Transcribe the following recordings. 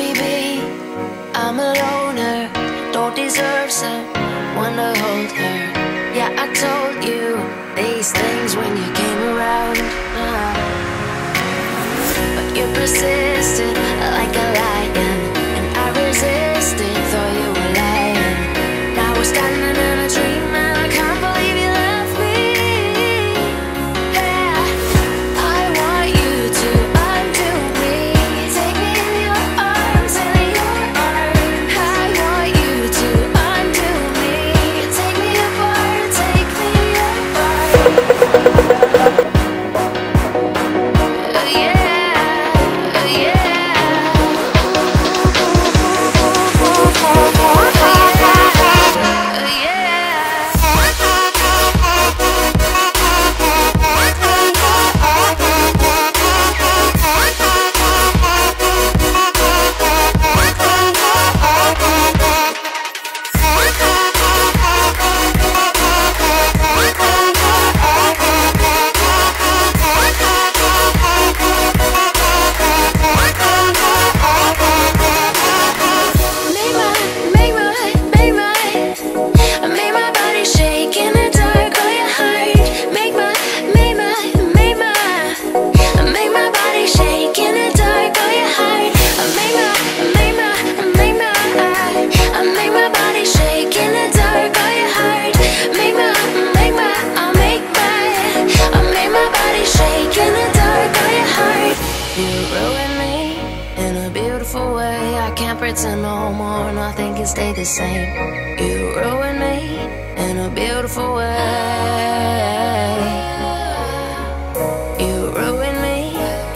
me be. I'm a loner, don't deserve someone to hold her. Yeah, I told you these things when you came around, but you persisted like a lion, and I resisted, though you were lying. Now we're standing in a dream, and I can't believe you left me. Yeah, I want you to undo me. Take me in your arms, in your arms. I want you to undo me. Take me apart, take me apart. Pretend no more, nothing can stay the same. You ruined me in a beautiful way. You ruined me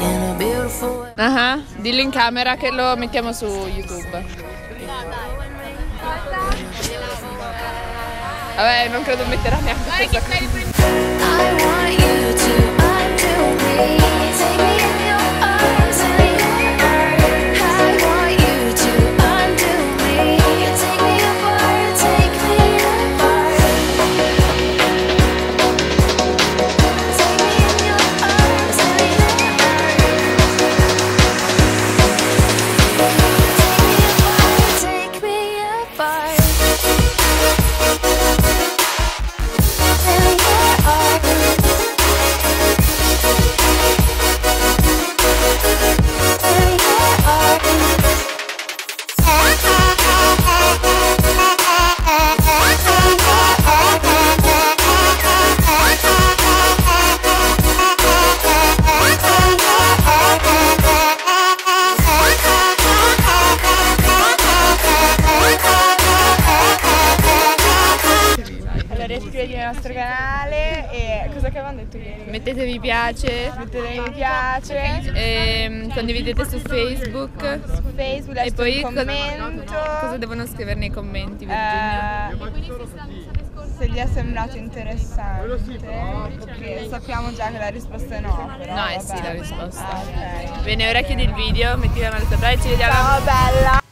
in a beautiful way. Dillo in camera che lo mettiamo su YouTube. Vabbè, non credo metterà neanche questa cosa. Iscrivetevi al nostro canale e cosa che avevamo detto ieri? Mettete mi piace, e condividete su Facebook, e poi cosa devono scrivere nei commenti, Virginia? Se gli è sembrato interessante, perché sappiamo già che la risposta è no. Però, no, è sì la risposta. Ah, okay. Bene, ora chiudi il video, mettila una lettera e ci vediamo. Ciao bella!